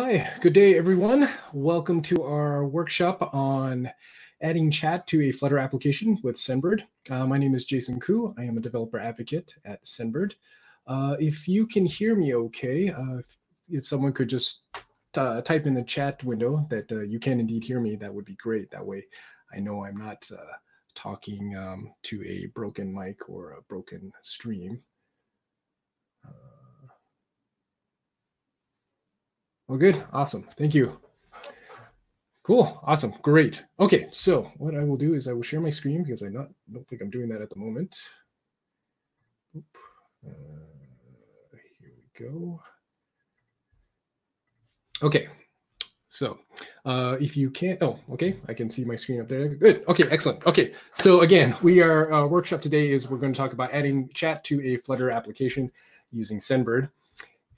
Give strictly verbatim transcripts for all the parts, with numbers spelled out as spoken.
Hi, good day, everyone. Welcome to our workshop on adding chat to a Flutter application with Sendbird. Uh, my name is Jason Koo. I am a developer advocate at Sendbird. Uh, if you can hear me okay, uh, if, if someone could just uh, type in the chat window that uh, you can indeed hear me, that would be great. That way I know I'm not uh, talking um, to a broken mic or a broken stream. Uh, Well, good. Awesome. Thank you. Cool. Awesome. Great. Okay. So what I will do is I will share my screen because I not don't think I'm doing that at the moment. Oop. Uh, here we go. Okay. So uh, if you can't, oh, okay. I can see my screen up there. Good. Okay. Excellent. Okay. So again, we are uh, workshop today is we're going to talk about adding chat to a Flutter application using Sendbird.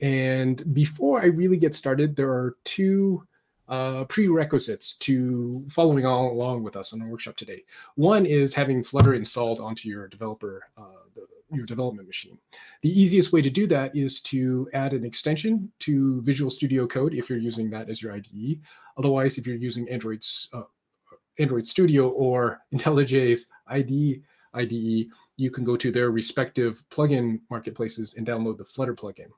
And before I really get started, there are two uh, prerequisites to following all along with us on our workshop today. One is having Flutter installed onto your developer, uh, the, your development machine. The easiest way to do that is to add an extension to Visual Studio Code if you're using that as your I D E. Otherwise, if you're using Android's, uh, Android Studio or IntelliJ's I D E, you can go to their respective plugin marketplaces and download the Flutter plugin.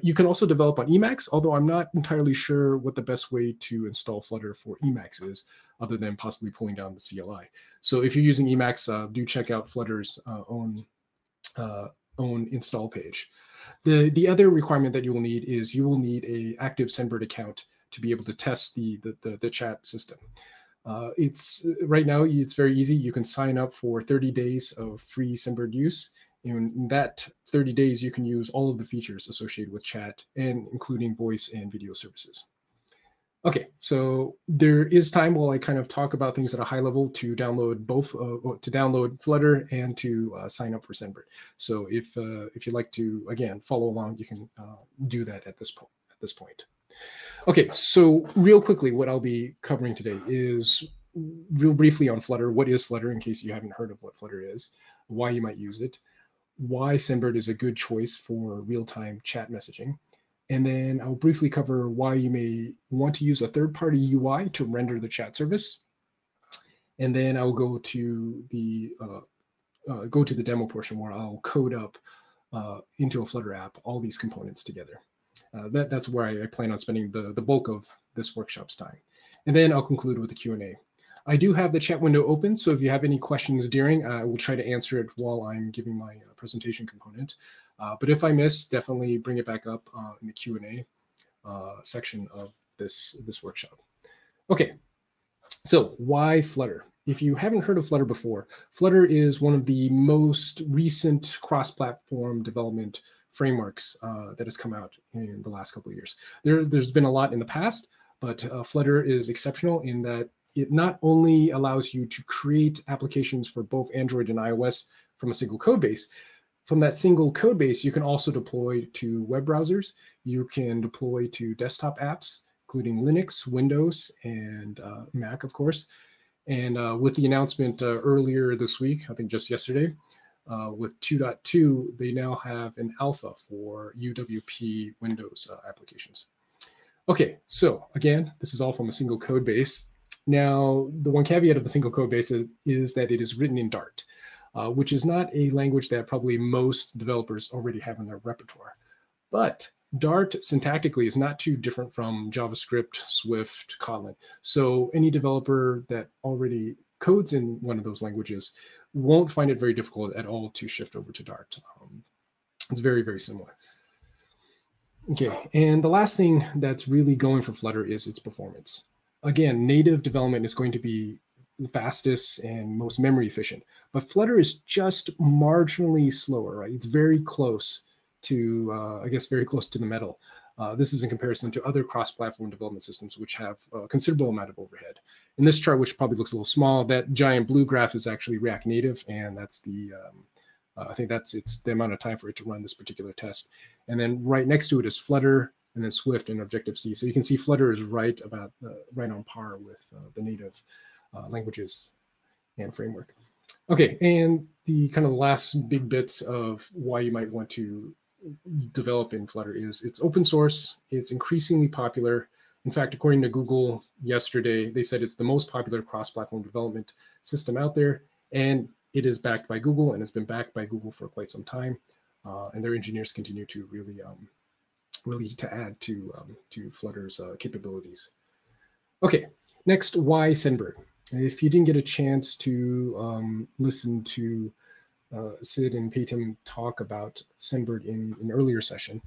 You can also develop on Emacs, although I'm not entirely sure what the best way to install Flutter for Emacs is, other than possibly pulling down the C L I. So if you're using Emacs, uh, do check out Flutter's uh, own uh, own install page. The, the other requirement that you will need is you will need an active Sendbird account to be able to test the, the, the, the chat system. Uh, it's right now, it's very easy. You can sign up for thirty days of free Sendbird use. In that thirty days, you can use all of the features associated with chat, and including voice and video services. OK, so there is time while I kind of talk about things at a high level to download both, uh, to download Flutter and to uh, sign up for Sendbird. So if uh, if you'd like to, again, follow along, you can uh, do that at this, po at this point. OK, so real quickly, what I'll be covering today is real briefly on Flutter. What is Flutter, in case you haven't heard of what Flutter is, why you might use it, why Sendbird is a good choice for real-time chat messaging. And then I'll briefly cover why you may want to use a third-party U I to render the chat service. And then I'll go to the uh, uh, go to the demo portion where I'll code up uh, into a Flutter app all these components together. Uh, that, that's where I, I plan on spending the, the bulk of this workshop's time. And then I'll conclude with the Q and A. I do have the chat window open, so if you have any questions during, I will try to answer it while I'm giving my presentation component. Uh, but if I miss, definitely bring it back up uh, in the Q and A uh, section of this, this workshop. OK, so why Flutter? If you haven't heard of Flutter before, Flutter is one of the most recent cross-platform development frameworks uh, that has come out in the last couple of years. There, there's been a lot in the past, but uh, Flutter is exceptional in that it not only allows you to create applications for both Android and iOS from a single code base. From that single code base, you can also deploy to web browsers. You can deploy to desktop apps, including Linux, Windows, and uh, Mac, of course. And uh, with the announcement uh, earlier this week, I think just yesterday, uh, with two point two, they now have an alpha for U W P Windows uh, applications. OK, so again, this is all from a single code base. Now, the one caveat of the single code base is, is that it is written in Dart, uh, which is not a language that probably most developers already have in their repertoire. But Dart syntactically is not too different from JavaScript, Swift, Kotlin. So any developer that already codes in one of those languages won't find it very difficult at all to shift over to Dart. Um, it's very, very similar. OK, and the last thing that's really going for Flutter is its performance. Again, native development is going to be the fastest and most memory efficient, but Flutter is just marginally slower, right? It's very close to, uh, I guess, very close to the metal. Uh, this is in comparison to other cross-platform development systems, which have a considerable amount of overhead. In this chart, which probably looks a little small, that giant blue graph is actually React Native, and that's the, um, uh, I think that's it's the amount of time for it to run this particular test. And then right next to it is Flutter, and then Swift and Objective-C. So you can see Flutter is right about uh, right on par with uh, the native uh, languages and framework. OK, and the kind of last big bits of why you might want to develop in Flutter is it's open source. It's increasingly popular. In fact, according to Google yesterday, they said it's the most popular cross-platform development system out there. And it is backed by Google, and it's been backed by Google for quite some time. Uh, and their engineers continue to really, um, really to add to, um, to Flutter's uh, capabilities. Okay, next, why Sendbird? If you didn't get a chance to um, listen to uh, Sid and Payton talk about Sendbird in an earlier session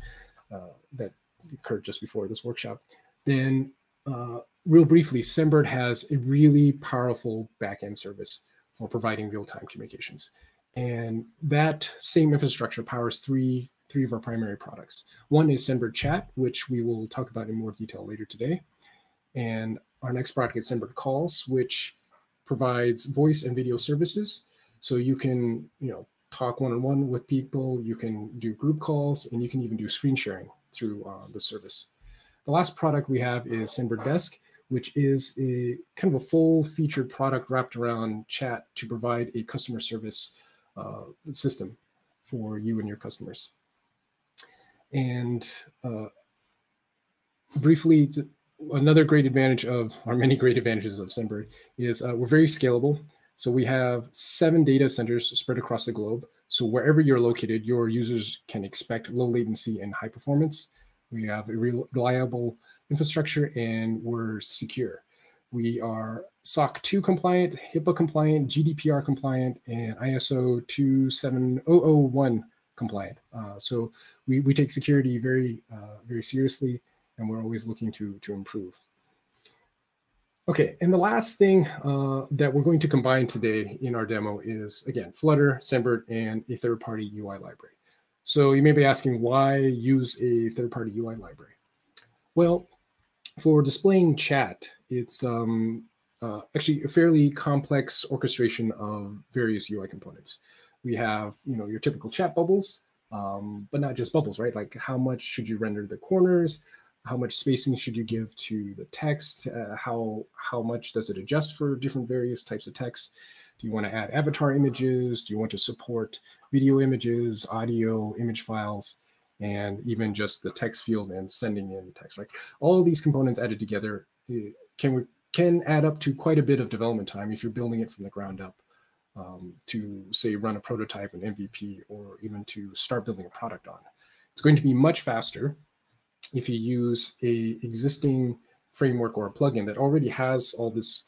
uh, that occurred just before this workshop, then uh, real briefly, Sendbird has a really powerful backend service for providing real-time communications. And that same infrastructure powers three, three of our primary products. One is Sendbird Chat, which we will talk about in more detail later today. And our next product is Sendbird Calls, which provides voice and video services. So you can you know, talk one-on-one with people, you can do group calls, and you can even do screen sharing through uh, the service. The last product we have is Sendbird Desk, which is a kind of a full-featured product wrapped around chat to provide a customer service uh, system for you and your customers. And uh, briefly, another great advantage of our many great advantages of Sendbird is uh, we're very scalable. So we have seven data centers spread across the globe. So wherever you're located, your users can expect low latency and high performance. We have a reliable infrastructure, and we're secure. We are S O C two compliant, HIPAA compliant, G D P R compliant, and I S O two seven zero zero one compliant. Uh, so we, we take security very, uh, very seriously, and we're always looking to, to improve. Okay, and the last thing uh, that we're going to combine today in our demo is, again, Flutter, Sendbird, and a third-party U I library. So you may be asking, why use a third-party U I library? Well, for displaying chat, it's um, uh, actually a fairly complex orchestration of various U I components. We have, you know, your typical chat bubbles, um, but not just bubbles, right? Like, how much should you render the corners? How much spacing should you give to the text? Uh, how how much does it adjust for different various types of text? Do you want to add avatar images? Do you want to support video images, audio, image files, and even just the text field and sending in text, right? All of these components added together can, can add up to quite a bit of development time if you're building it from the ground up um, to, say, run a prototype, an M V P, or even to start building a product on. It's going to be much faster if you use a existing framework or a plugin that already has all this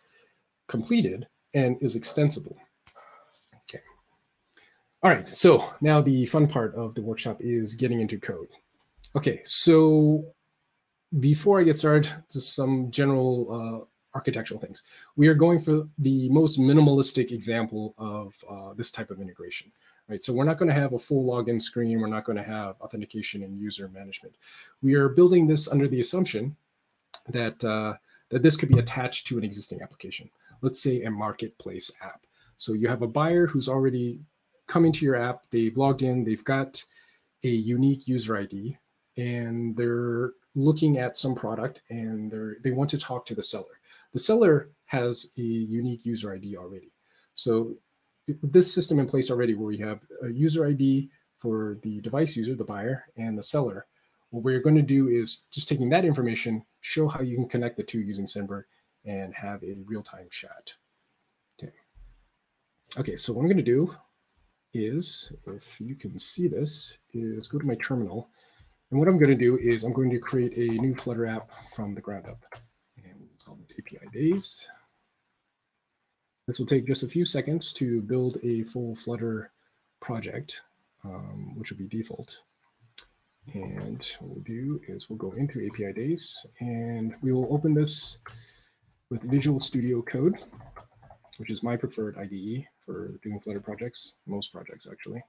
completed and is extensible. Okay. All right, so now the fun part of the workshop is getting into code. Okay, so before I get started, just some general uh, architectural things. We are going for the most minimalistic example of uh, this type of integration. Right, so we're not going to have a full login screen. We're not going to have authentication and user management. We are building this under the assumption that, uh, that this could be attached to an existing application. Let's say a marketplace app. So you have a buyer who's already come into your app. They've logged in. They've got a unique user I D, and they're looking at some product, and they're, they want to talk to the seller. The seller has a unique user I D already. So this system in place already, where we have a user I D for the device user, the buyer, and the seller. What we're going to do is just taking that information, show how you can connect the two using Sendbird and have a real-time chat. Okay. Okay, so what I'm going to do is, if you can see this, is go to my terminal. And what I'm going to do is I'm going to create a new Flutter app from the ground up. And we'll call this Apidays. This will take just a few seconds to build a full Flutter project, um, which will be default. And what we'll do is we'll go into Apidays, and we will open this with Visual Studio Code, which is my preferred I D E for doing Flutter projects, most projects actually.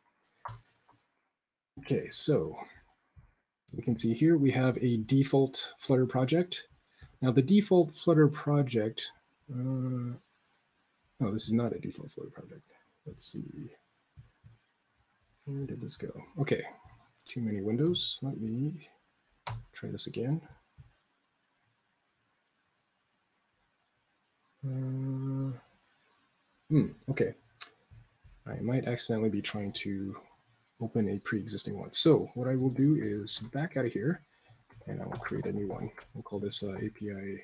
Okay, so we can see here we have a default Flutter project. Now the default Flutter project, uh, oh, this is not a default Flutter project. Let's see. Where did this go? Okay, too many windows. Let me try this again. Uh, hmm, okay. I might accidentally be trying to open a pre-existing one. So what I will do is back out of here, and I will create a new one. We'll call this uh, A P I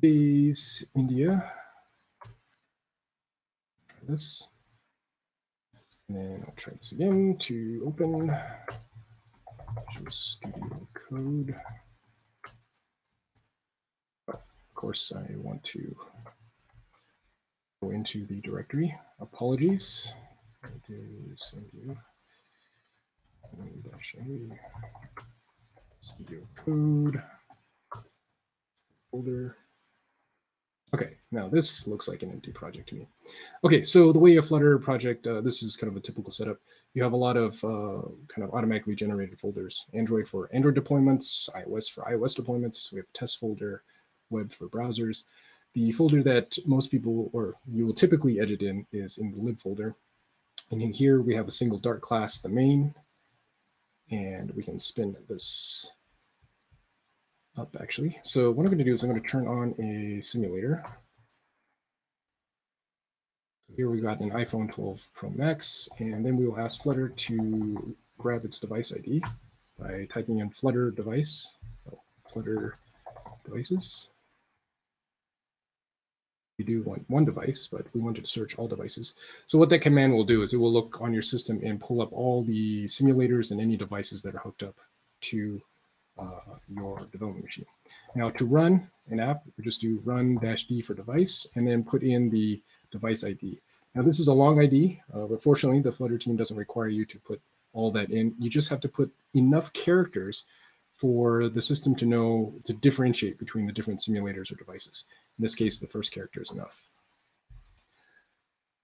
Days India. This, and then I'll try this again to open Visual Studio Code. Of course, I want to go into the directory. Apologies. It is India. Studio Code folder. Okay, now this looks like an empty project to me. Okay, so the way a Flutter project, uh, this is kind of a typical setup. You have a lot of uh, kind of automatically generated folders. Android for Android deployments, iOS for iOS deployments. We have a test folder, web for browsers. The folder that most people, or you will typically edit in, is in the lib folder. And in here, we have a single Dart class, the main. And we can spin this up actually. So what I'm going to do is I'm going to turn on a simulator. Here we've got an iPhone twelve Pro Max, and then we will ask Flutter to grab its device I D by typing in Flutter device, oh, Flutter devices. We do want one device, but we want to search all devices. So what that command will do is it will look on your system and pull up all the simulators and any devices that are hooked up to Uh, your development machine. Now to run an app, we just do run dash D for device and then put in the device I D. Now this is a long I D, uh, but fortunately the Flutter team doesn't require you to put all that in. You just have to put enough characters for the system to know to differentiate between the different simulators or devices. In this case, the first character is enough.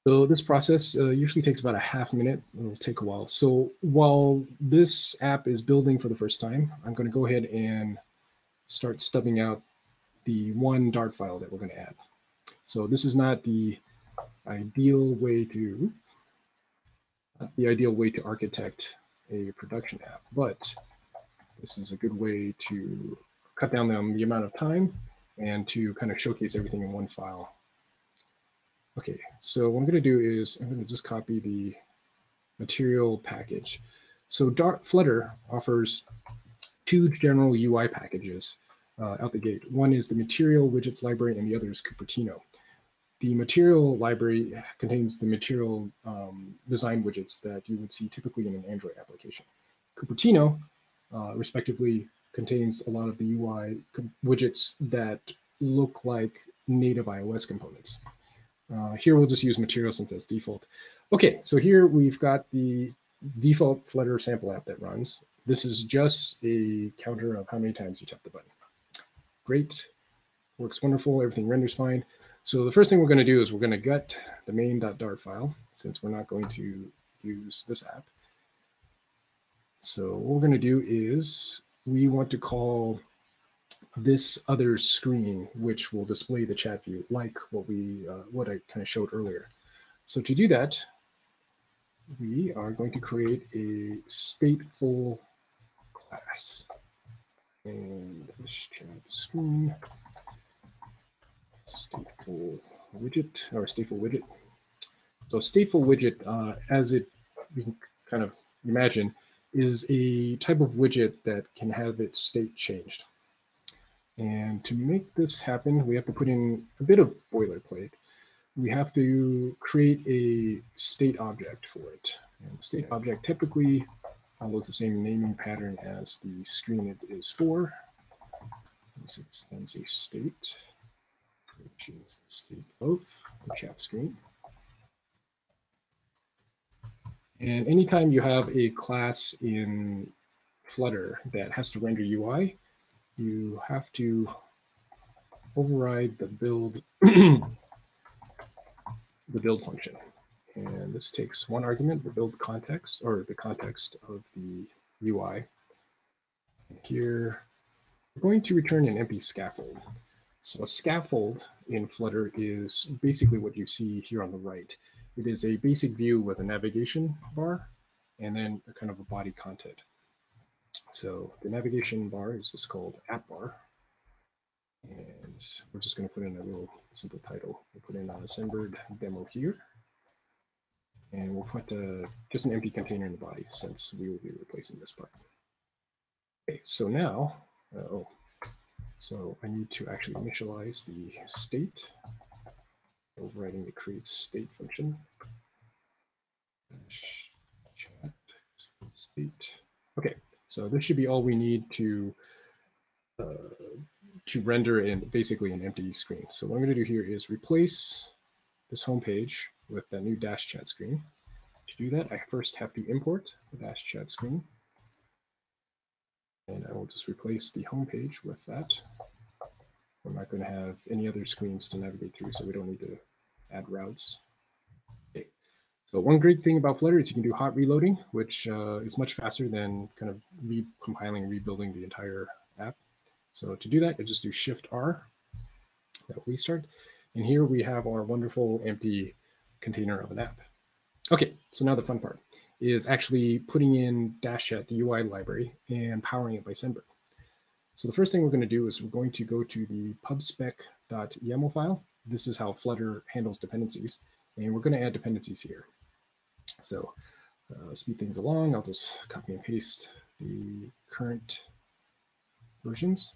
So this process uh, usually takes about a half minute. It'll take a while. So while this app is building for the first time, I'm going to go ahead and start stubbing out the one Dart file that we're going to add. So this is not the ideal way to not the ideal way to architect a production app, but this is a good way to cut down the, the amount of time and to kind of showcase everything in one file. Okay, so what I'm going to do is I'm going to just copy the material package. So Dart Flutter offers two general U I packages uh, out the gate. One is the Material Widgets Library, and the other is Cupertino. The Material Library contains the material um, design widgets that you would see typically in an Android application. Cupertino, uh, respectively, contains a lot of the U I widgets that look like native iOS components. Uh, here we'll just use material since that's default. Okay, so here we've got the default Flutter sample app that runs. This is just a counter of how many times you tap the button. Great, works wonderful, everything renders fine. So the first thing we're going to do is we're going to gut the main.dart file since we're not going to use this app. So what we're going to do is we want to call this other screen, which will display the chat view, like what we, uh, what I kind of showed earlier. So to do that, we are going to create a stateful class and this chat screen stateful widget or stateful widget. So stateful widget, uh, as it we can kind of imagine, is a type of widget that can have its state changed. And to make this happen, we have to put in a bit of boilerplate. We have to create a state object for it. And the state object typically follows the same naming pattern as the screen it is for. This extends a state, which is the state of the chat screen. And anytime you have a class in Flutter that has to render U I, you have to override the build the build function. And this takes one argument, the build context, or the context of the U I. And here, we're going to return an empty scaffold. So a scaffold in Flutter is basically what you see here on the right. It is a basic view with a navigation bar and then a kind of a body content. So the navigation bar is just called app bar. And we're just going to put in a little simple title. We'll put in a Sendbird demo here. And we'll put uh, just an empty container in the body since we will be replacing this part. Okay, so now, uh, oh, so I need to actually initialize the state, overriding the create state function. Dash chat state. Okay, so this should be all we need to uh, to render in basically an empty screen. So what I'm going to do here is replace this home page with the new Dash Chat screen. To do that, I first have to import the Dash Chat screen. And I will just replace the home page with that. We're not going to have any other screens to navigate through, so we don't need to add routes. Okay. So one great thing about Flutter is you can do hot reloading, which uh, is much faster than kind of recompiling, rebuilding the entire app. So to do that, I just do Shift R, that restart. And here we have our wonderful empty container of an app. Okay, so now the fun part is actually putting in Dash Chat, the U I library, and powering it by Sendbird. So the first thing we're going to do is we're going to go to the pubspec.yaml file. This is how Flutter handles dependencies, and we're going to add dependencies here. So uh, speed things along. I'll just copy and paste the current versions.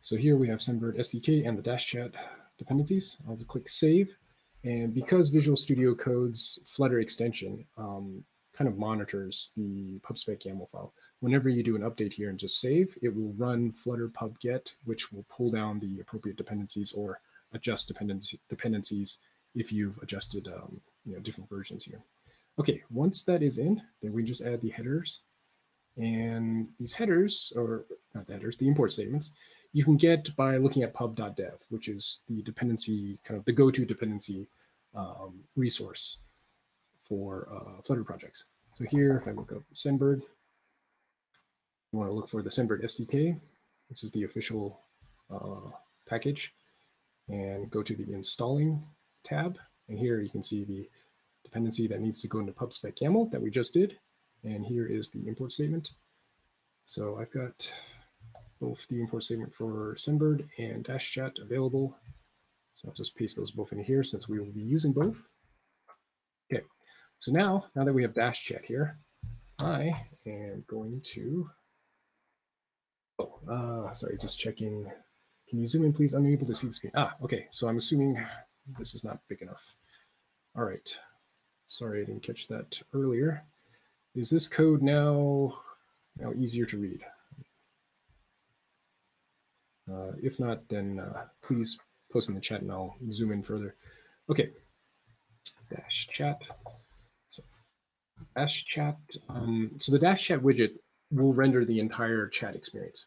So here we have Sendbird S D K and the Dash Chat dependencies. I'll just click Save. And because Visual Studio Code's Flutter extension um, kind of monitors the pubspec.yaml file, whenever you do an update here and just save, it will run Flutter pub get, which will pull down the appropriate dependencies or adjust dependency, dependencies if you've adjusted um, you know, different versions here. Okay, once that is in, then we just add the headers. And these headers, or not the headers, the import statements, you can get by looking at pub.dev, which is the dependency, kind of the go-to dependency um, resource for uh, Flutter projects. So here, if I look up Sendbird, you want to look for the Sendbird S D K. This is the official uh, package. And go to the installing tab. And here you can see the dependency that needs to go into pubspec.yaml that we just did. And here is the import statement. So I've got both the import statement for Sendbird and Dash Chat available. So I'll just paste those both in here since we will be using both. Okay, so now, now that we have Dash Chat here, I am going to, oh, uh, sorry, just checking. Can you zoom in, please? I'm unable to see the screen. Ah, okay, so I'm assuming this is not big enough. All right, sorry, I didn't catch that earlier. Is this code now, now easier to read? Uh, if not, then uh, please post in the chat and I'll zoom in further. Okay, Dash Chat. So Dash Chat. Um, so the Dash Chat widget will render the entire chat experience.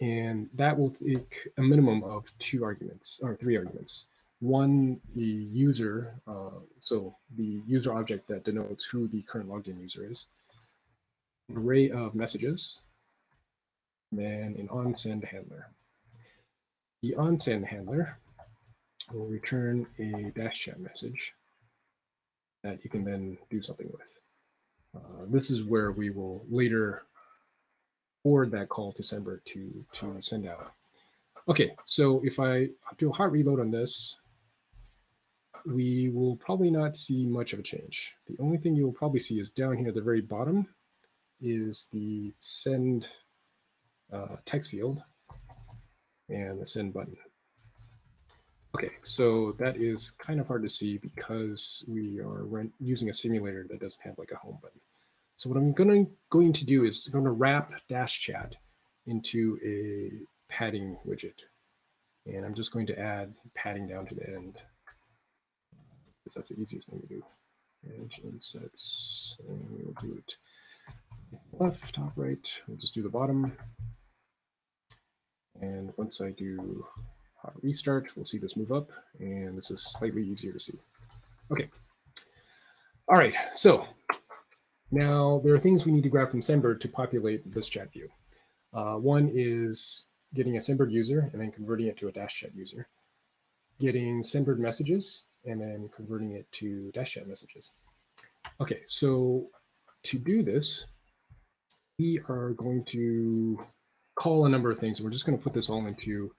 And that will take a minimum of two arguments, or three arguments. One, the user, uh, so the user object that denotes who the current logged in user is, an array of messages, then an on-send handler. The on-send handler will return a Dash Chat message that you can then do something with. Uh, this is where we will later forward that call to Sendbird to, to send out. Okay, so if I do a hot reload on this, we will probably not see much of a change. The only thing you'll probably see is down here at the very bottom is the send Uh, text field and the send button. Okay, so that is kind of hard to see because we are using a simulator that doesn't have like a home button. So what I'm gonna, going to do is going to wrap Dash Chat into a padding widget. And I'm just going to add padding down to the end because that's the easiest thing to do. And insets, and we'll do it left, top, right. We'll just do the bottom. And once I do hot restart, we'll see this move up, and this is slightly easier to see. Okay. All right, so now there are things we need to grab from Sendbird to populate this chat view. Uh, one is getting a Sendbird user and then converting it to a Dash Chat user, getting Sendbird messages and then converting it to Dash Chat messages. Okay, so to do this, we are going to call a number of things. We're just going to put this all into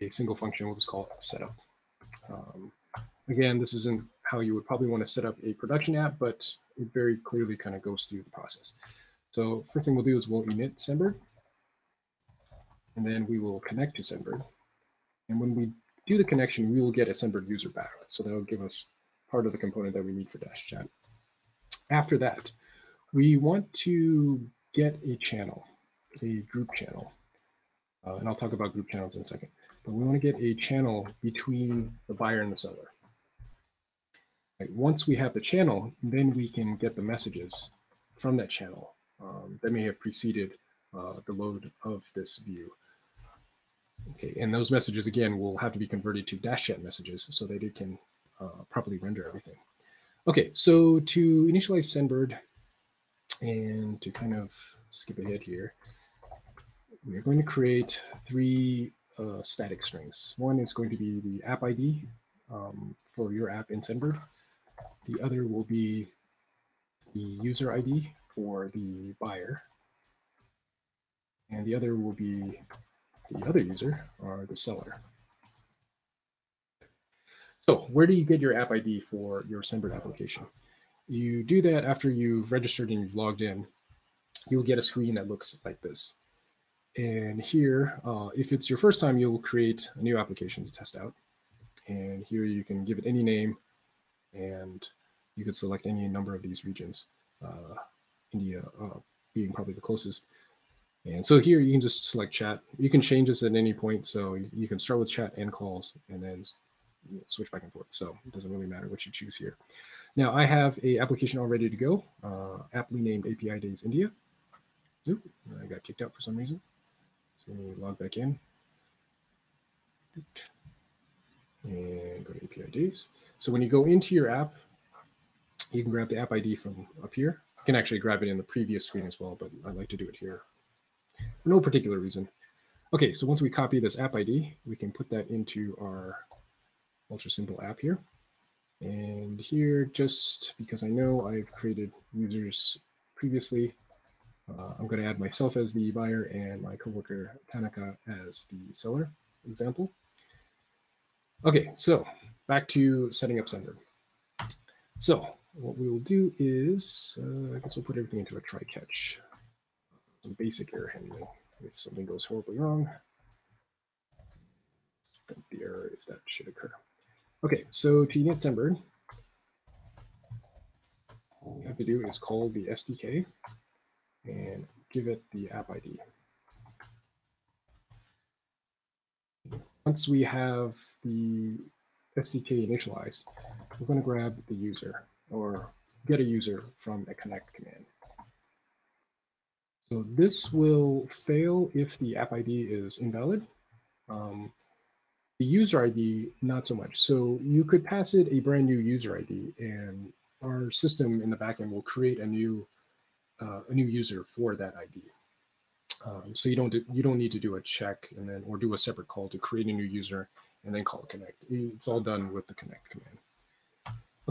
a single function. We'll just call it setup. Um, again, this isn't how you would probably want to set up a production app, but it very clearly kind of goes through the process. So first thing we'll do is we'll init Sendbird, and then we will connect to Sendbird. And when we do the connection, we will get a Sendbird user back. So that will give us part of the component that we need for Dash Chat. After that, we want to get a channel, a group channel. Uh, and I'll talk about group channels in a second. But we want to get a channel between the buyer and the seller. Right, once we have the channel, then we can get the messages from that channel um, that may have preceded uh, the load of this view. Okay, and those messages, again, will have to be converted to Dash Chat messages so that it can uh, properly render everything. Okay, so to initialize Sendbird and to kind of skip ahead here, we're going to create three uh, static strings. One is going to be the app I D um, for your app in Sendbird. The other will be the user I D for the buyer. And the other will be the other user, or the seller. So where do you get your app I D for your Sendbird application? You do that after you've registered and you've logged in. You'll get a screen that looks like this. And here, uh, if it's your first time, you'll create a new application to test out. And here you can give it any name, and you can select any number of these regions, uh, India uh, being probably the closest. And so here you can just select chat. You can change this at any point. So you can start with chat and calls and then switch back and forth. So it doesn't really matter what you choose here. Now I have a application all ready to go, uh, aptly named Apidays India. Oop, I got kicked out for some reason. So let me log back in. And go to Apidays. So when you go into your app, you can grab the app I D from up here. You can actually grab it in the previous screen as well, but I like to do it here. For no particular reason. Okay, so once we copy this app I D, we can put that into our ultra simple app here. And here, just because I know I've created users previously, uh, I'm going to add myself as the buyer and my coworker Tanaka as the seller example. Okay, so back to setting up Sendbird. So what we will do is, uh, I guess we'll put everything into a try catch. Some basic error handling. If something goes horribly wrong, print the error if that should occur. Okay, so to init Sendbird, all you have to do is call the S D K and give it the app I D. Once we have the S D K initialized, we're going to grab the user or get a user from a connect command. So this will fail if the app I D is invalid. Um, the user I D, not so much. So you could pass it a brand new user I D, and our system in the backend will create a new uh, a new user for that I D. Um, so you don't do, you don't need to do a check and then or do a separate call to create a new user and then call connect. It's all done with the connect command.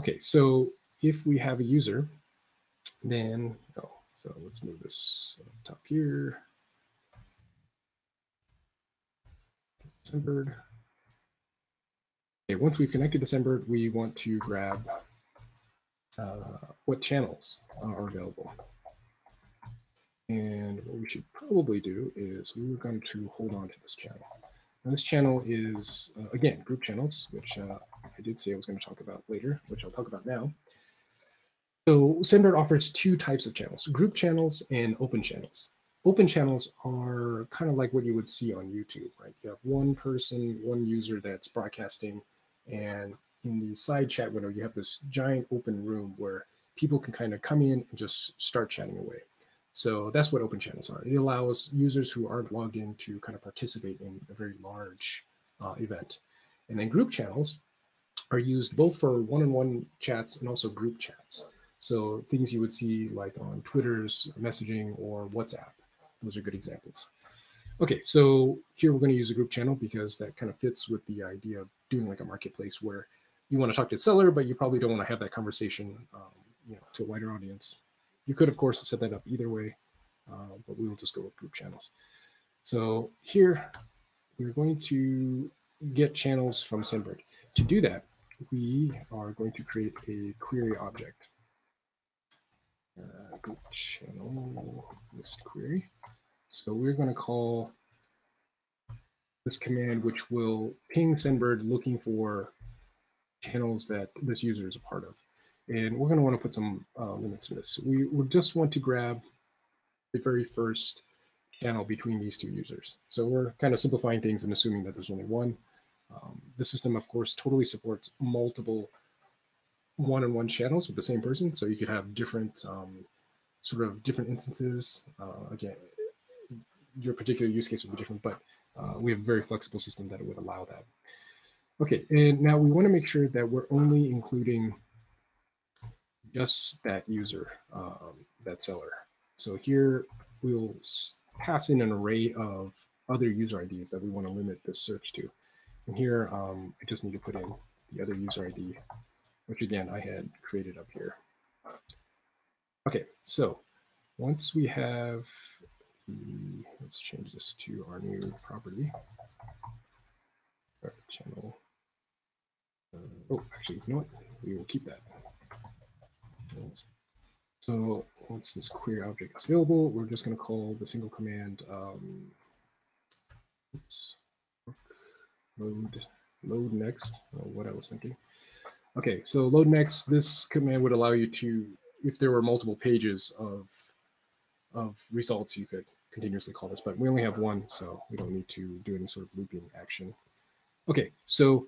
Okay, so if we have a user, then oh. So let's move this up top here. Sendbird. Okay, once we've connected to Sendbird, we want to grab uh, what channels are available. And what we should probably do is we were going to hold on to this channel. Now this channel is, uh, again, group channels, which uh, I did say I was going to talk about later, which I'll talk about now. So Sendbird offers two types of channels, group channels and open channels. Open channels are kind of like what you would see on YouTube, right? You have one person, one user that's broadcasting, and in the side chat window, you have this giant open room where people can kind of come in and just start chatting away. So that's what open channels are. It allows users who aren't logged in to kind of participate in a very large uh, event. And then group channels are used both for one-on-one chats and also group chats. So things you would see like on Twitter's messaging or WhatsApp. Those are good examples. Okay, so here we're going to use a group channel because that kind of fits with the idea of doing like a marketplace where you want to talk to the seller, but you probably don't want to have that conversation um, you know, to a wider audience. You could, of course, set that up either way, uh, but we will just go with group channels. So here we're going to get channels from Sendbird. To do that, we are going to create a query object. Uh, go channel this query. So we're going to call this command, which will ping Sendbird looking for channels that this user is a part of. And we're going to want to put some uh, limits to this. We, we just want to grab the very first channel between these two users. So we're kind of simplifying things and assuming that there's only one. Um, the system, of course, totally supports multiple one-on-one channels with the same person. So you could have different um, sort of different instances. Uh, again, your particular use case would be different, but uh, we have a very flexible system that would allow that. Okay, and now we want to make sure that we're only including just that user, um, that seller. So here we'll pass in an array of other user I Ds that we want to limit this search to. And here um, I just need to put in the other user I D, which again I had created up here. Okay, so once we have the, let's change this to our new property. Our channel. Oh, actually, you know what? We will keep that. So once this query object is available, we're just going to call the single command um, oops, load load next. Oh, what I was thinking. Okay, so load next. This command would allow you to, if there were multiple pages of of results, you could continuously call this. But we only have one, so we don't need to do any sort of looping action. Okay, so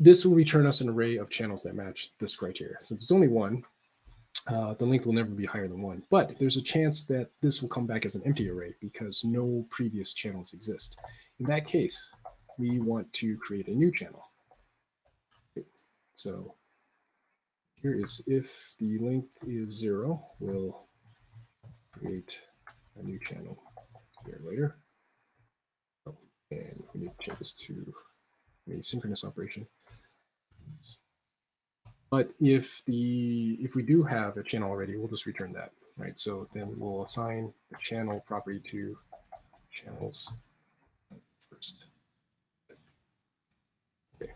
this will return us an array of channels that match this criteria. Since it's only one, uh, the length will never be higher than one. But there's a chance that this will come back as an empty array because no previous channels exist. In that case, we want to create a new channel. Okay. So here is if the length is zero, we'll create a new channel here later. Oh, and we need to change this to a synchronous operation. But if the if we do have a channel already, we'll just return that, right? So then we'll assign the channel property to channels first. Okay.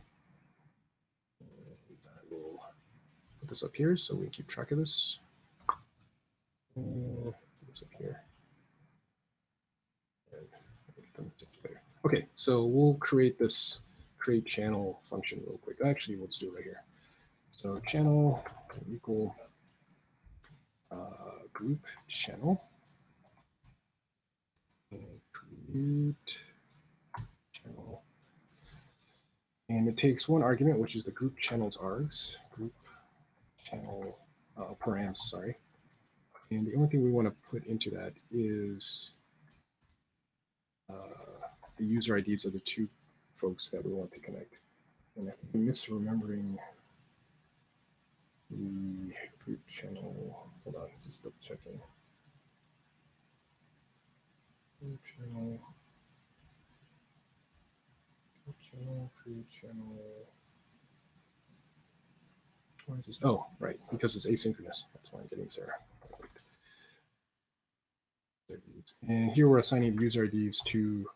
And I will put this up here so we keep track of this. And put this up here. And later. Okay, so we'll create this create channel function real quick. Actually, we'll just do it right here. So channel equal uh, group channel and create channel, and it takes one argument, which is the group channels args, group channel uh, params. Sorry, and the only thing we want to put into that is uh, the user I Ds of the two folks that we want to connect. And I think I'm misremembering. The group channel, hold on, just double checking. Group channel, group channel, group channel. Why is this? Oh, right, because it's asynchronous. That's why I'm getting this error. And here we're assigning user I Ds to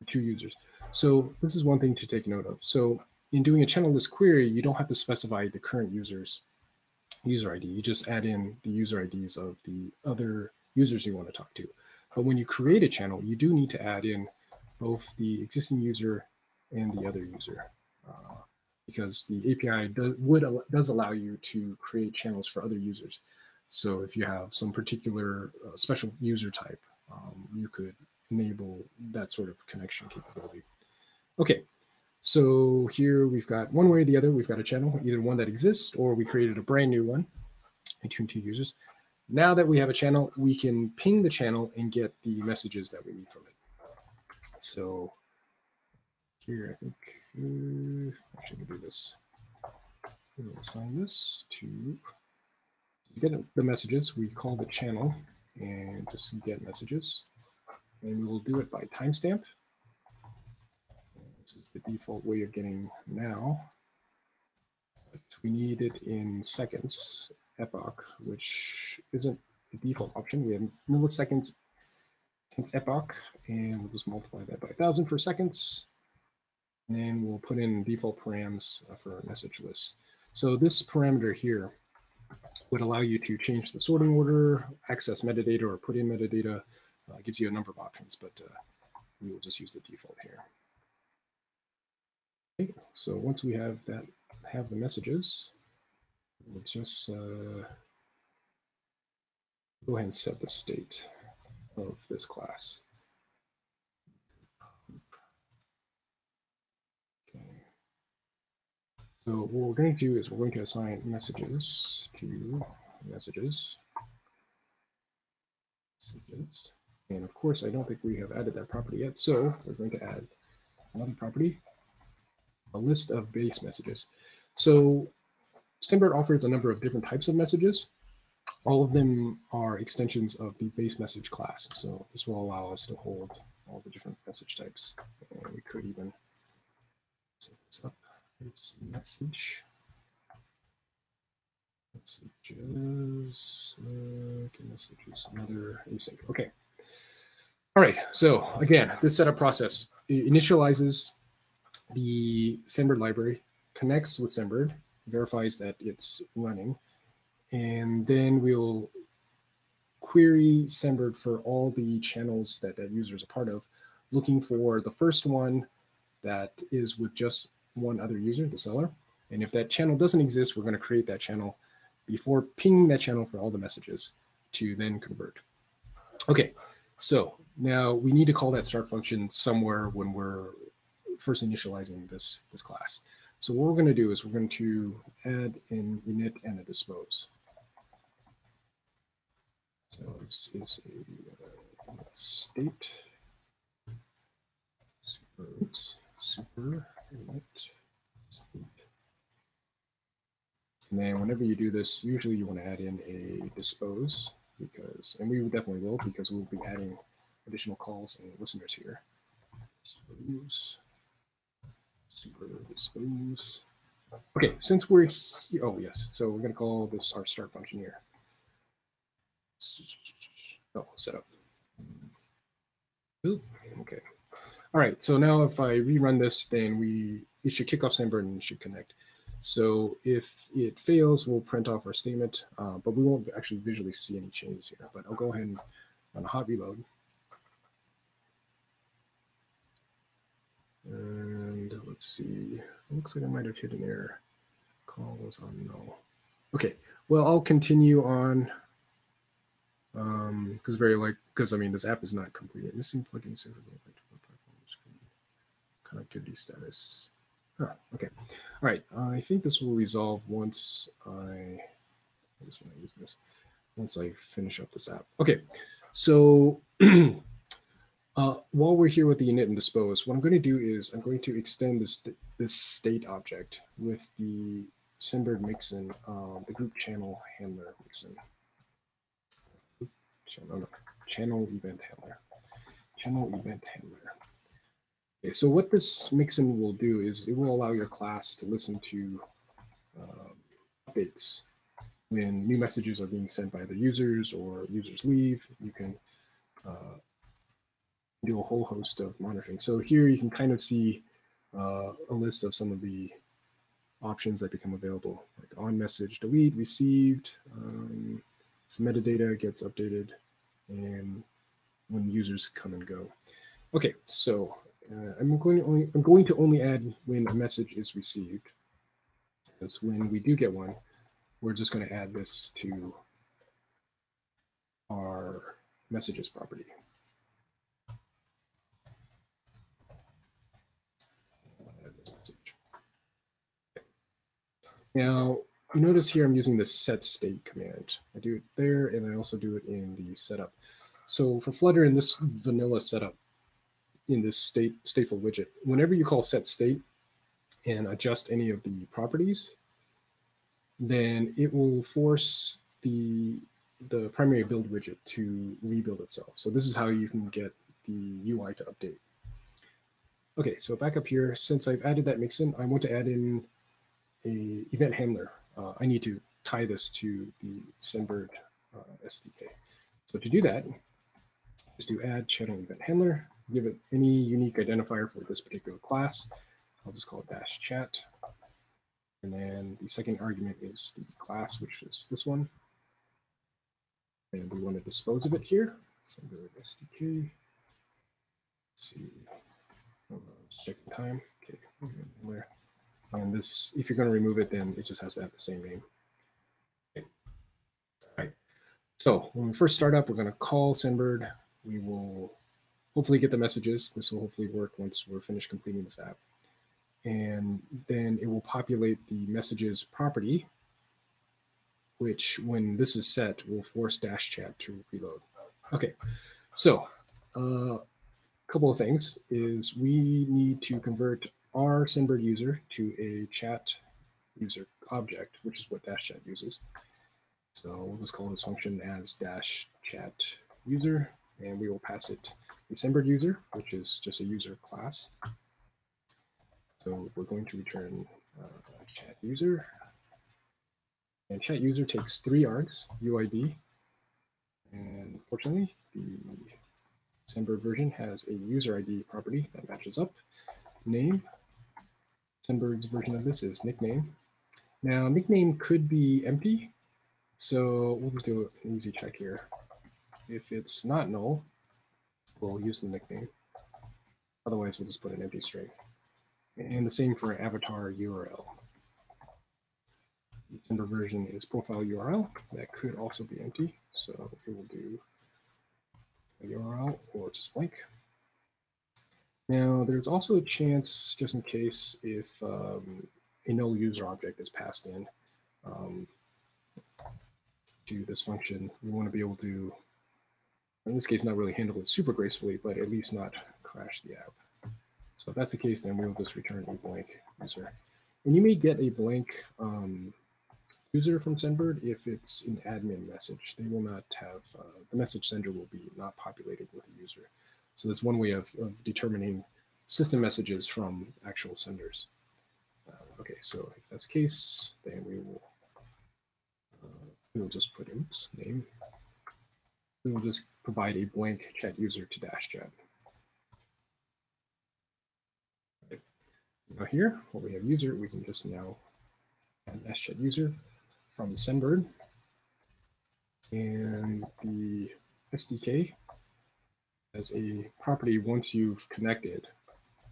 the two users. So this is one thing to take note of. So in doing a channel list query, you don't have to specify the current user's user I D. You just add in the user I Ds of the other users you want to talk to. But when you create a channel, you do need to add in both the existing user and the other user, uh, because the A P I does, would, does allow you to create channels for other users. So if you have some particular uh, special user type, um, you could enable that sort of connection capability. Okay. So here we've got one way or the other, we've got a channel, either one that exists or we created a brand new one between two users. Now that we have a channel, we can ping the channel and get the messages that we need from it. So here I think, uh, actually we'll do this. We'll assign this to get the messages. We call the channel and just get messages. And we'll do it by timestamp. This is the default way of getting now, but we need it in seconds, epoch, which isn't the default option. We have milliseconds since epoch, and we'll just multiply that by one thousand for seconds. name. We'll put in default params for message lists. So this parameter here would allow you to change the sorting order, access metadata, or put in metadata. Uh, gives you a number of options, but uh, we will just use the default here. Okay. So once we have that, have the messages, we'll just uh, go ahead and set the state of this class. Okay. So what we're going to do is we're going to assign messages to messages. messages. And of course, I don't think we have added that property yet. So we're going to add another property, a list of base messages. So Sendbird offers a number of different types of messages. All of them are extensions of the base message class. So this will allow us to hold all the different message types. And we could even set this up. It's message. Messages. Okay, messages. Another async. Okay. All right, so again, this setup process initializes the Sendbird library, connects with Sendbird, verifies that it's running, and then we'll query Sendbird for all the channels that that user is a part of, looking for the first one that is with just one other user, the seller. And if that channel doesn't exist, we're going to create that channel before pinging that channel for all the messages to then convert. Okay. So now we need to call that start function somewhere when we're first initializing this, this class. So what we're going to do is we're going to add an init and a dispose. So this is a state, super, super init state. And then whenever you do this, usually you want to add in a dispose. Because, and we definitely will, because we'll be adding additional calls and listeners here. Dispose, super dispose. Okay, since we're here, oh yes, so we're going to call this our start function here. Oh, setup. Ooh, okay. All right, so now if I rerun this, then we it should kick off Sendbird and it should connect. So if it fails, we'll print off our statement, uh, but we won't actually visually see any changes here. But I'll go ahead and run a hot reload. And let's see. It looks like I might have hit an error. Call was on null. OK, well, I'll continue on. Because um, very like, because I mean, this app is not completed. Missing plugins. Connectivity status. Huh, okay. All right. Uh, I think this will resolve once I, I just want to use this. Once I finish up this app. Okay. So uh, while we're here with the init and dispose, what I'm going to do is I'm going to extend this this state object with the Sendbird mixin, um, the group channel handler mixin. Channel, no, channel event handler. Channel event handler. So what this mixin will do is it will allow your class to listen to um, updates when new messages are being sent by the users or users leave. You can uh, do a whole host of monitoring. So here you can kind of see uh, a list of some of the options that become available, like on message, delete, received, um, some metadata gets updated, and when users come and go. Okay, so. Uh, I'm going to only I'm going to only add when a message is received, because when we do get one, we're just going to add this to our messages property. Now you notice here I'm using the set state command. I do it there, and I also do it in the setup. So for Flutter in this vanilla setup. In this state stateful widget, whenever you call set state and adjust any of the properties, then it will force the the primary build widget to rebuild itself. So this is how you can get the U I to update. Okay, so back up here, since I've added that mixin, I want to add in a event handler. Uh, I need to tie this to the Sendbird uh, S D K. So to do that, just do add channel event handler. Give it any unique identifier for this particular class. I'll just call it Dash Chat. And then the second argument is the class, which is this one. And we want to dispose of it here. So go to S D K. Let's see, check the time. Okay, where? And this, if you're going to remove it, then it just has to have the same name. Okay. All right. So when we first start up, we're going to call Sendbird. We will hopefully get the messages. This will hopefully work once we're finished completing this app. And then it will populate the messages property, which when this is set, will force Dash Chat to reload. Okay, so a uh, couple of things is we need to convert our Sendbird user to a chat user object, which is what Dash Chat uses. So we'll just call this function as Dash Chat user, and we will pass it a Sendbird user, which is just a user class. So we're going to return uh, chat user. And chat user takes three args, U I D. And fortunately, the Sendbird version has a user I D property that matches up. Name. Sendbird's version of this is nickname. Now, nickname could be empty. So we'll just do an easy check here. If it's not null, we'll use the nickname. Otherwise, we'll just put an empty string. And the same for avatar U R L. The Sendbird version is profile U R L. That could also be empty. So it will do a U R L or just blank. Now, there's also a chance, just in case, if um, a null user object is passed in um, to this function, we want to be able to, in this case, not really handle it super gracefully, but at least not crash the app. So if that's the case, then we will just return a blank user. And you may get a blank um, user from Sendbird if it's an admin message. They will not have, uh, the message sender will be not populated with a user. So that's one way of, of determining system messages from actual senders. Uh, okay, so if that's the case, then we will uh, we will just put in name. We will just provide a blank chat user to Dash Chat. Now here, where we have user, we can just now add Dash Chat user from Sendbird. And the S D K has a property once you've connected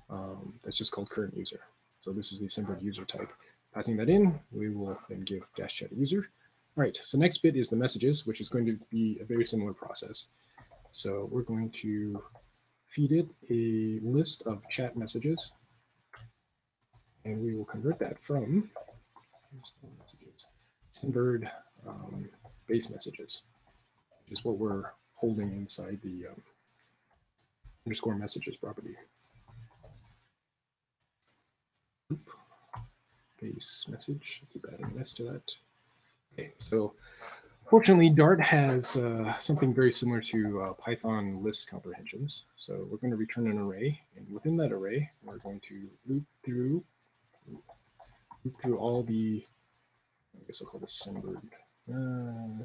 um, that's just called current user. So this is the Sendbird user type. Passing that in, we will then give Dash Chat user. All right, so next bit is the messages, which is going to be a very similar process. So we're going to feed it a list of chat messages. And we will convert that from Sendbird um, base messages, which is what we're holding inside the um, underscore messages property. Oop. Base message. Keep adding an S to that. Okay, so fortunately, Dart has uh, something very similar to uh, Python list comprehensions. So we're going to return an array, and within that array, we're going to loop through. Through all the, I guess I'll call this Sendbird uh,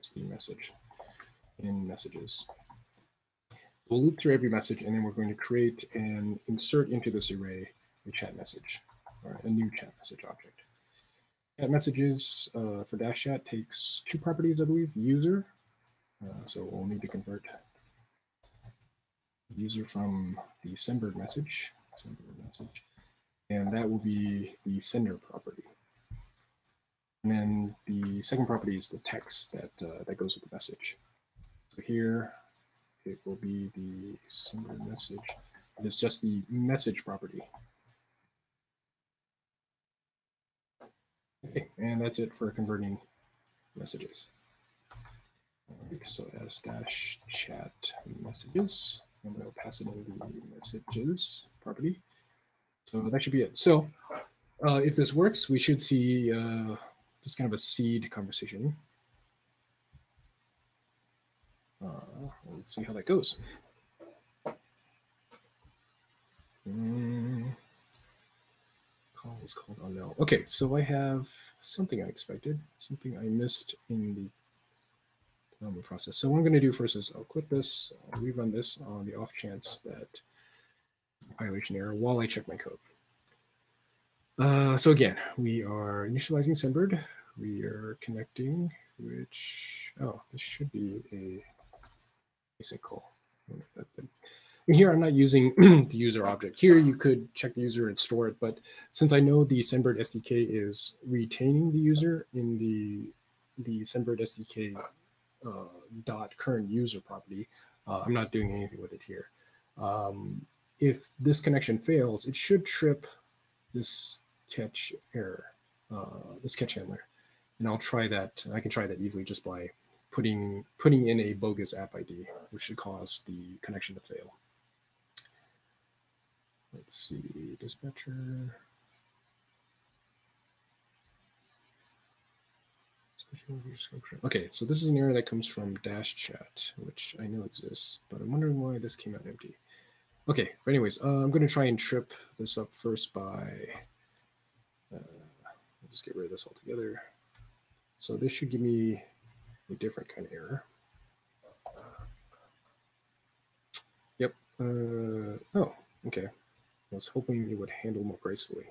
S D message in messages. We'll loop through every message, and then we're going to create and insert into this array a chat message, or a new chat message object. Chat messages uh, for Dash Chat takes two properties, I believe, user. Uh, so we'll need to convert user from the Sendbird message, Sendbird message. And that will be the sender property. And then the second property is the text that uh, that goes with the message. So here it will be the sender message. And it's just the message property. Okay, and that's it for converting messages. Right, so as dash chat messages, and we'll pass it into the messages property. So that should be it. So uh, if this works, we should see uh, just kind of a seed conversation. Uh, let's see how that goes. Mm. Call is called on now. Okay, so I have something unexpected, something I missed in the development process. So what I'm going to do first is I'll quit this, I'll rerun this on the off chance that violation error while I check my code. Uh, so again, we are initializing Sendbird. We are connecting, which, oh, this should be a async call. And here I'm not using the user object. Here you could check the user and store it, but since I know the Sendbird S D K is retaining the user in the the Sendbird S D K uh, dot current user property, uh, I'm not doing anything with it here. Um, if this connection fails, it should trip this catch error, uh, this catch handler, and I'll try that. I can try that easily just by putting putting in a bogus app I D, which should cause the connection to fail. Let's see, dispatcher. Okay, so this is an error that comes from Dash Chat, which I know exists, but I'm wondering why this came out empty. Okay, but anyways, uh, I'm going to try and trip this up first by, uh, I'll just get rid of this altogether. So this should give me a different kind of error. Yep. Uh, oh, okay. I was hoping it would handle more gracefully.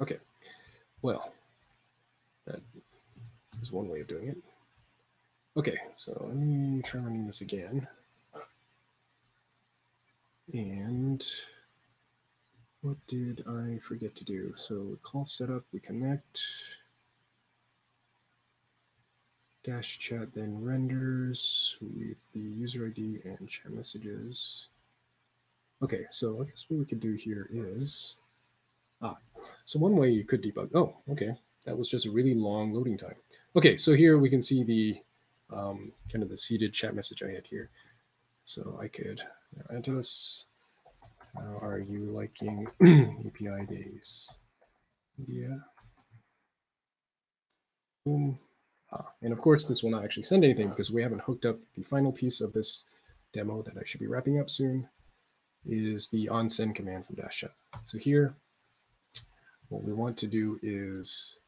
Okay. Well, that is one way of doing it. Okay, so let me try running this again. And what did I forget to do? So call setup, we connect. Dash chat then renders with the user I D and chat messages. Okay, so I guess what we could do here is, ah, so one way you could debug. Oh, okay, that was just a really long loading time. Okay, so here we can see the um, kind of the seeded chat message I had here. So I could enter this. How are you liking A P I days? Yeah. Boom. Ah, and of course, this will not actually send anything because we haven't hooked up the final piece of this demo that I should be wrapping up soon, is the onsend command from Dash Chat. So here, what we want to do is,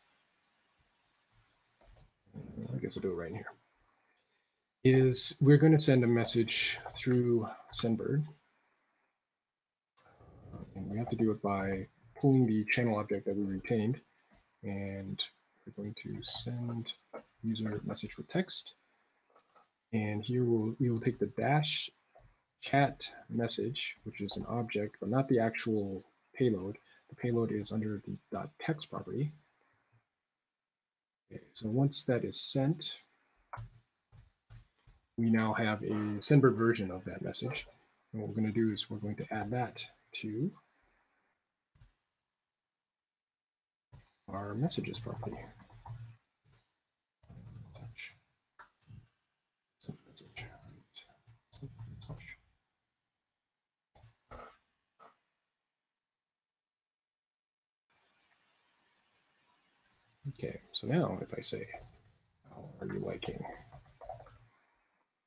I guess I'll do it right in here, is we're going to send a message through Sendbird. And we have to do it by pulling the channel object that we retained, and we're going to send user message with text. And here we'll, we will take the dash chat message, which is an object, but not the actual payload. The payload is under the dot text property. Okay, so once that is sent, we now have a Sendbird version of that message. And what we're going to do is we're going to add that to our messages property. Okay, so now if I say, how are you liking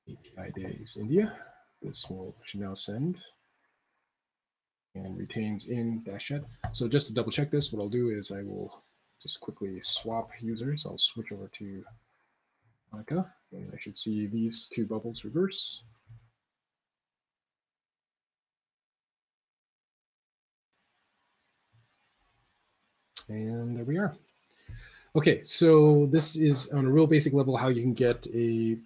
A P I Days India? This will should now send and retains in dash chat. So just to double check this, what I'll do is I will just quickly swap users. I'll switch over to Tanaka, and I should see these two bubbles reverse. And there we are. Okay, so this is on a real basic level how you can get a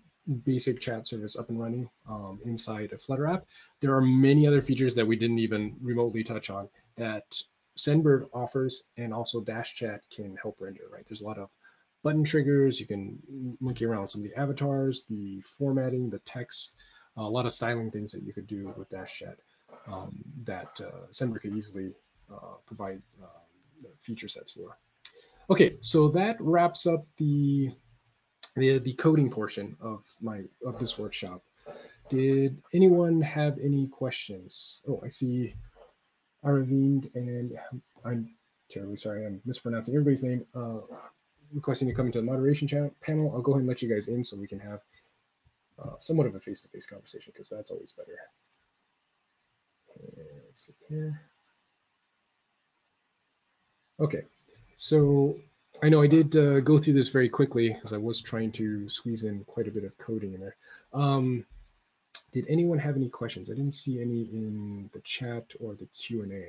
basic chat service up and running um, inside a Flutter app. There are many other features that we didn't even remotely touch on that Sendbird offers, and also Dash Chat can help render, right? There's a lot of button triggers. You can monkey around with some of the avatars, the formatting, the text, a lot of styling things that you could do with Dash Chat um, that uh, Sendbird could easily uh, provide uh, feature sets for. Okay, so that wraps up the The, the coding portion of my of this workshop. Did anyone have any questions? Oh, I see Aravind and I'm terribly sorry, I'm mispronouncing everybody's name, uh, requesting to come into the moderation channel, panel. I'll go ahead and let you guys in so we can have uh, somewhat of a face-to-face conversation, because that's always better. Okay, let's see here. Okay, so I know I did uh, go through this very quickly because I was trying to squeeze in quite a bit of coding in there. Um, Did anyone have any questions? I didn't see any in the chat or the Q and A.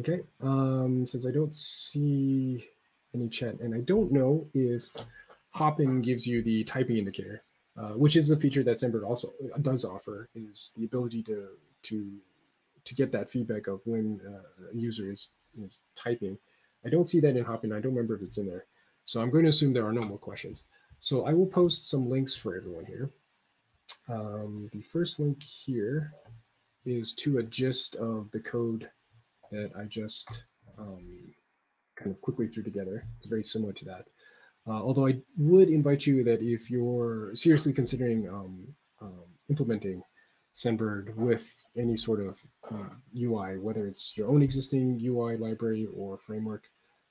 Okay, um, since I don't see any chat, and I don't know if hopping gives you the typing indicator, uh, which is a feature that Sendbird also does offer, is the ability to to to get that feedback of when uh, a user is, is typing. I don't see that in hopping. I don't remember if it's in there. So I'm going to assume there are no more questions. So I will post some links for everyone here. Um, the first link here is to a gist of the code that I just um, kind of quickly threw together. It's very similar to that. Uh, although I would invite you that if you're seriously considering um, um, implementing Sendbird with any sort of uh, U I, whether it's your own existing U I library or framework,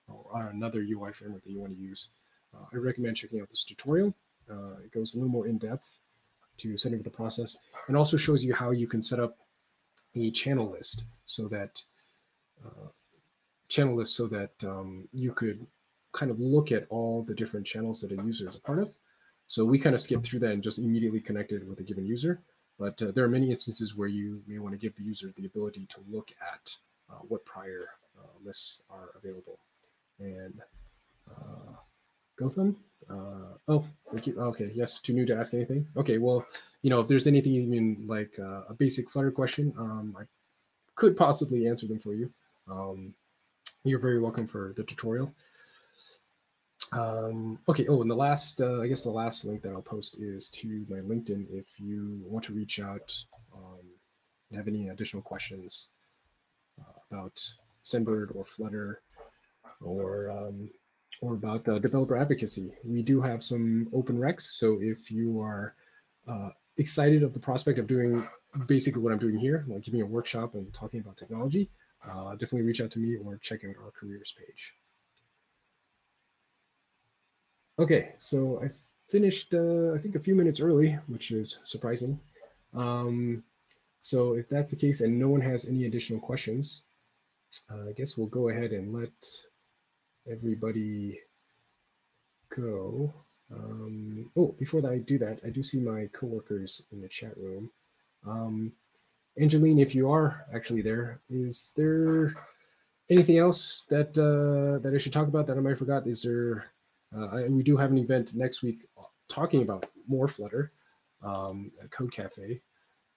or another U I framework that you want to use, uh, I recommend checking out this tutorial. Uh, it goes a little more in depth to setting up the process, and also shows you how you can set up a channel list so that Uh, channel list so that um, you could kind of look at all the different channels that a user is a part of. So we kind of skipped through that and just immediately connected with a given user. But uh, there are many instances where you may want to give the user the ability to look at uh, what prior uh, lists are available. And uh, Gotham? Uh, oh, thank you. Okay, yes, too new to ask anything. Okay, well, you know, if there's anything even like uh, a basic Flutter question, um, I could possibly answer them for you. Um, you're very welcome for the tutorial. Um, okay. Oh, and the last, uh, I guess the last link that I'll post is to my LinkedIn. If you want to reach out um, and have any additional questions uh, about Sendbird or Flutter, or um, or about uh, developer advocacy, we do have some open recs. So if you are uh, excited of the prospect of doing basically what I'm doing here, like giving a workshop and talking about technology, Uh, definitely reach out to me or check out our careers page. Okay, so I finished, uh, I think, a few minutes early, which is surprising. Um, so if that's the case and no one has any additional questions, uh, I guess we'll go ahead and let everybody go. Um, oh, before that, I do that, I do see my coworkers in the chat room. Um, Angeline, if you are actually there, is there anything else that uh, that I should talk about that I might have forgot? Is there? Uh, I, we do have an event next week talking about more Flutter, um, at Code Cafe.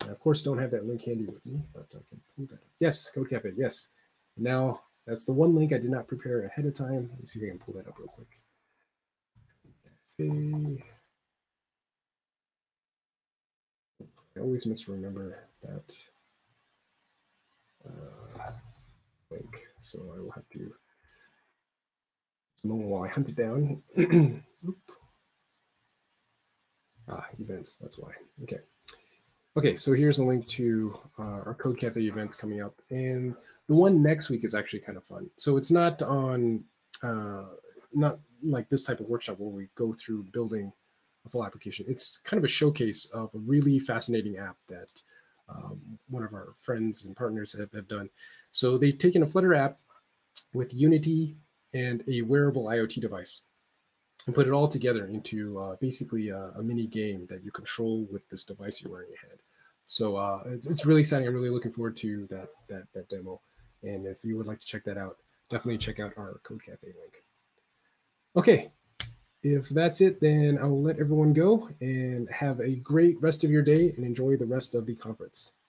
And of course, don't have that link handy with me, but I can pull that up. Yes, Code Cafe. Yes. Now that's the one link I did not prepare ahead of time. Let me see if I can pull that up real quick. Cafe. I always misremember that uh, link, so I will have to. Just a moment while I hunt it down. Oop. Ah, events. That's why. Okay. Okay. So here's a link to uh, our Code Cafe events coming up, and the one next week is actually kind of fun. So it's not on, uh, not like this type of workshop where we go through building a full application. It's kind of a showcase of a really fascinating app that um, one of our friends and partners have, have done. So they've taken a Flutter app with Unity and a wearable IoT device and put it all together into uh, basically a, a mini game that you control with this device you're wearing your head. So uh, it's, it's really exciting. I'm really looking forward to that, that, that demo. And if you would like to check that out, definitely check out our Code Cafe link. Okay. If that's it, then I will let everyone go and have a great rest of your day and enjoy the rest of the conference.